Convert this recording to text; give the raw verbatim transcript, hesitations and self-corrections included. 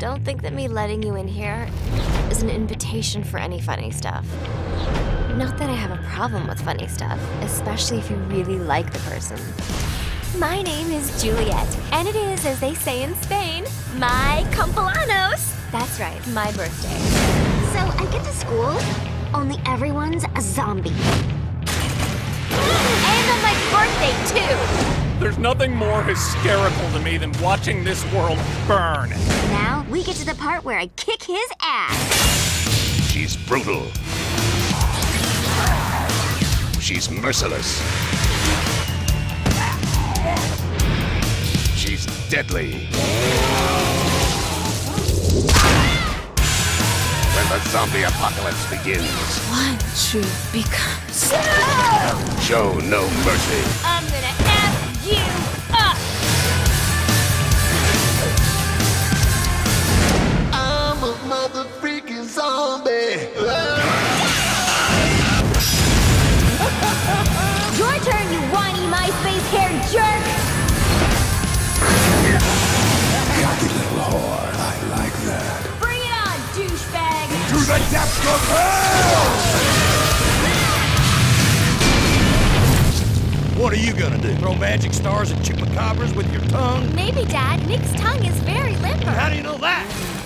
Don't think that me letting you in here is an invitation for any funny stuff. Not that I have a problem with funny stuff, especially if you really like the person. My name is Juliet, and it is, as they say in Spain, my cumpleaños. That's right, my birthday. So I get to school, only everyone's a zombie. And on my birthday, too! There's nothing more hysterical to me than watching this world burn. Now we get to the part where I kick his ass. She's brutal. She's merciless. She's deadly. When the zombie apocalypse begins, one truth becomes no! Show no mercy. I'm gonna F you up. I'm a motherfucking zombie. Your turn, you whiny MySpace hair jerk! Cocky little whore, I like that. Bring it on, douchebag! To the depths of hell! What are you gonna do? Throw magic stars at chupacabras with your tongue? Maybe, Dad. Nick's tongue is very limber. How do you know that?